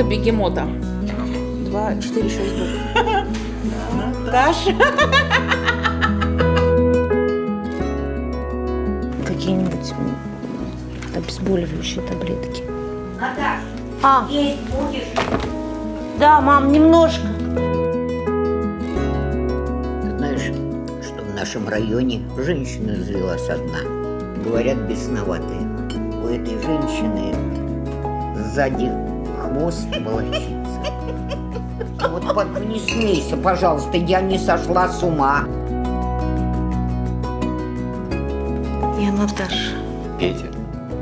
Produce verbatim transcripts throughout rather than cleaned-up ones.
много бегемота. Два, четыре, шесть. Наташа. Какие-нибудь обезболивающие таблетки. Наташа, а. есть будешь? Да, мам, немножко. Ты знаешь, что в нашем районе женщина развелась одна. Говорят, бесноватые. У этой женщины сзади хвост волочится. Вот не смейся, пожалуйста, я не сошла с ума. Я Наташа. Петя,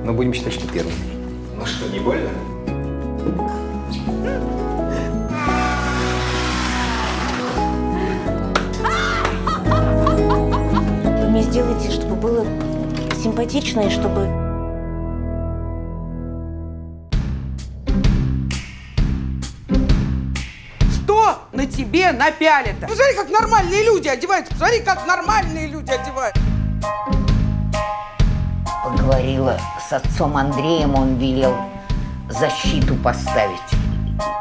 мы будем считать, что первый. Ну что, не больно? Вы мне сделайте, чтобы было симпатично и чтобы... на тебе напялито. Посмотри, как нормальные люди одеваются. Посмотри, как нормальные люди одеваются. Поговорила с отцом Андреем, он велел защиту поставить.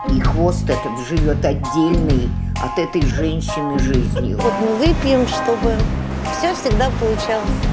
И хвост этот живет отдельный от этой женщины жизнью. Вот мы выпьем, чтобы все всегда получалось.